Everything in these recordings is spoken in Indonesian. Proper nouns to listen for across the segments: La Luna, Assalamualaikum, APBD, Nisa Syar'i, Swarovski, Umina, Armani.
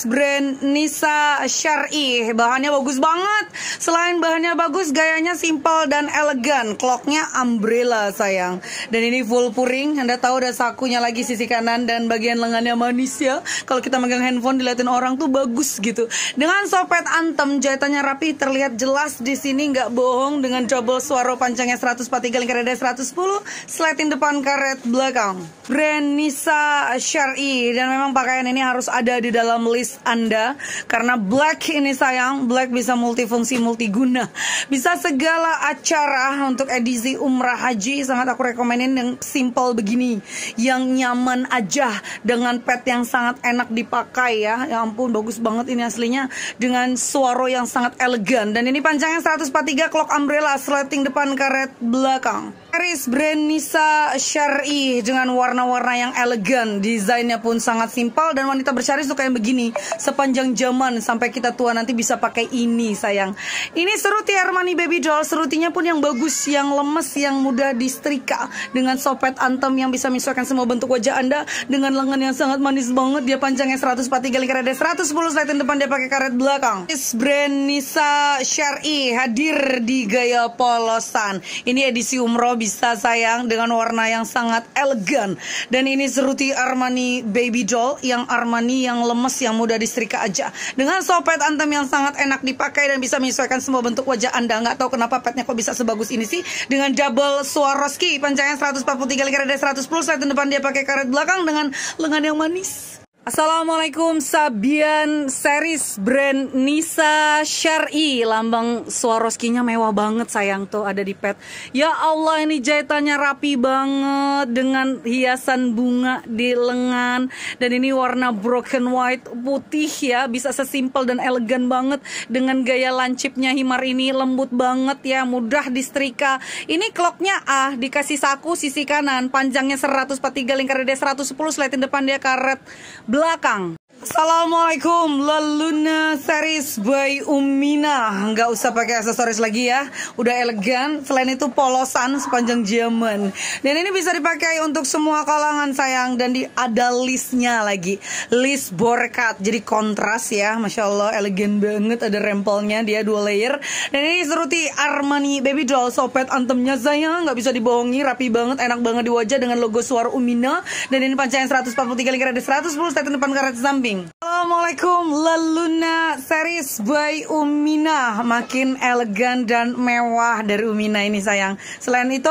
X brand Nisa Syar'i. Bahannya bagus banget. Selain bahannya bagus, gayanya simpel dan elegan. Clocknya umbrella sayang. Dan ini full puring. Anda tahu ada sakunya lagi sisi kanan dan bagian lengannya manis ya. Kalau kita megang handphone diliatin orang tuh bagus gitu. Dengan sopet antem, jahitannya rapi, terlihat jelas di sini, nggak bohong. Dengan double Swarovski panjangnya 143, lingkar dada 110, sleting depan, karet belakang. Brand Nisa Syar'i. Dan memang pakaian ini harus ada di dalam list Anda, karena black ini sayang, black bisa multifungsi, multiguna, bisa segala acara. Untuk edisi umrah haji sangat aku rekomenin yang simple begini, yang nyaman aja, dengan pet yang sangat enak dipakai ya. Ya ampun bagus banget ini aslinya, dengan suara yang sangat elegan. Dan ini panjangnya 143, clock umbrella, sleting depan, karet belakang. Garis brand Nisa Syar'i dengan warna-warna yang elegan, desainnya pun sangat simpel, dan wanita bersyari suka yang begini sepanjang zaman sampai kita tua nanti bisa pakai ini sayang. Ini seruti Armani baby doll, serutinya pun yang bagus, yang lemes, yang mudah disetrika, dengan sopet antem yang bisa menyesuaikan semua bentuk wajah Anda, dengan lengan yang sangat manis banget. Dia panjangnya 143, lingkar dada 110, slide depan, dia pakai karet belakang. Garis brand Nisa Syar'i hadir di gaya polosan. Ini edisi umroh bisa sayang, dengan warna yang sangat elegan. Dan ini seruti Armani baby doll, yang Armani yang lemes, yang mudah disetrika aja, dengan sopet antem yang sangat enak dipakai dan bisa menyesuaikan semua bentuk wajah Anda. Nggak tahu kenapa petnya kok bisa sebagus ini sih, dengan double Swarovski, panjangnya 143, lingkar dada 110, slide depan, dia pakai karet belakang, dengan lengan yang manis. Assalamualaikum Sabian. Series brand Nisa Syar'i, lambang Swarovski-nya mewah banget sayang, tuh ada di pet. Ya Allah ini jahitannya rapi banget, dengan hiasan bunga di lengan. Dan ini warna broken white, putih ya, bisa sesimpel dan elegan banget. Dengan gaya lancipnya himar ini, lembut banget ya, mudah disetrika. Ini clocknya A, dikasih saku sisi kanan, panjangnya 143, lingkar dada 110, slide depan, dia karet belakang. Assalamualaikum. La Luna series by Umina. Nggak usah pakai aksesoris lagi ya, udah elegan. Selain itu polosan sepanjang zaman. Dan ini bisa dipakai untuk semua kalangan sayang. Dan ada listnya lagi, list borkat, jadi kontras ya. Masya Allah elegan banget, ada rempelnya, dia dua layer. Dan ini seruti Armani baby doll, sopet antemnya sayang, nggak bisa dibohongi, rapi banget, enak banget di wajah, dengan logo suara Umina. Dan ini panjangnya 143, lingkar ada 110, statement depan, karet samping. Assalamualaikum. La Luna series by Umina, makin elegan dan mewah dari Umina ini sayang. Selain itu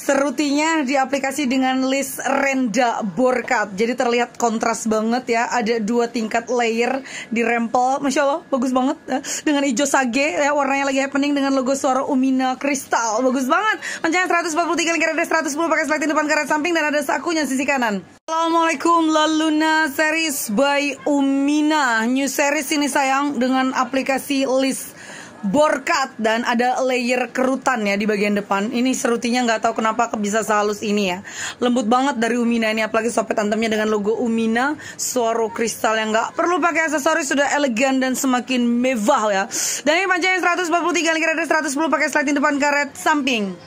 serutinya diaplikasi dengan list renda borkat, jadi terlihat kontras banget ya, ada dua tingkat layer di rempel. Masya Allah bagus banget, dengan hijau sage ya, warnanya lagi happening, dengan logo suara Umina kristal, bagus banget. Panjangnya 143, lingkar dada 110, pakai slide depan, karet samping, dan ada sakunya sisi kanan. Assalamualaikum. La Luna series by Umina, new series ini sayang, dengan aplikasi list borkat, dan ada layer kerutan ya di bagian depan. Ini serutinya nggak tahu kenapa bisa sehalus ini ya, lembut banget dari Umina ini. Apalagi sopet antemnya dengan logo Umina, suara kristal, yang nggak perlu pakai aksesoris, sudah elegan dan semakin mewah ya. Dan ini panjangnya 143, lingkar dada 110, pakai slide depan, karet samping.